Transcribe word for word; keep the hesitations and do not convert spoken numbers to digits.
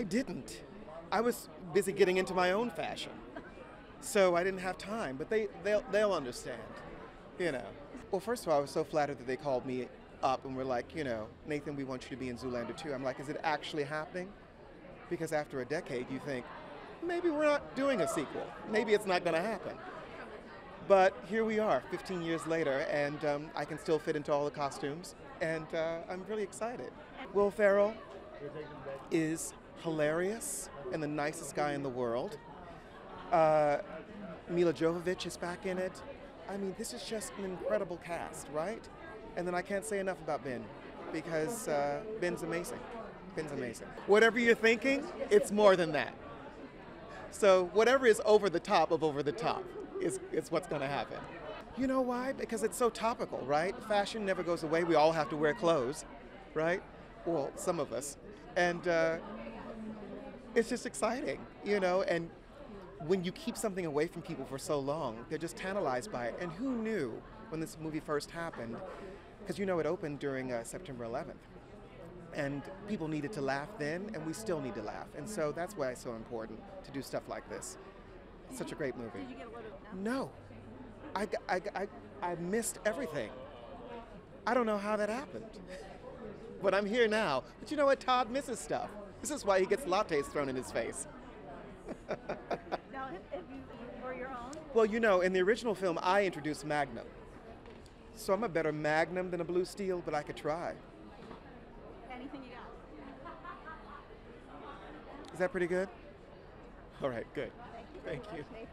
I didn't. I was busy getting into my own fashion. So I didn't have time, but they, they'll, they'll understand, you know. Well, first of all, I was so flattered that they called me up and were like, you know, Nathan, we want you to be in Zoolander two. I'm like, is it actually happening? Because after a decade, you think, maybe we're not doing a sequel. Maybe it's not going to happen. But here we are, fifteen years later, and um, I can still fit into all the costumes, and uh, I'm really excited. Will Ferrell is hilarious and the nicest guy in the world. Uh, Mila Jovovich is back in it. I mean, this is just an incredible cast, right? And then I can't say enough about Ben, because uh, Ben's amazing. Ben's amazing. Whatever you're thinking, it's more than that. So whatever is over the top of over the top is, is what's going to happen. You know why? Because it's so topical, right? Fashion never goes away. We all have to wear clothes, right? Well, some of us. And uh, it's just exciting, you know? And when you keep something away from people for so long, they're just tantalized by it. And who knew when this movie first happened? Because you know it opened during uh, September eleventh. And people needed to laugh then, and we still need to laugh. And so that's why it's so important to do stuff like this. It's such a great movie. Did you get a lot of no? I, I, I, I missed everything. I don't know how that happened. But I'm here now. But you know what? Todd misses stuff. This is why he gets lattes thrown in his face. Now, if you were your own? Well, you know, in the original film, I introduced Magnum. So I'm a better Magnum than a Blue Steel, but I could try. Anything you got? Is that pretty good? All right, good. Thank you. Thank you.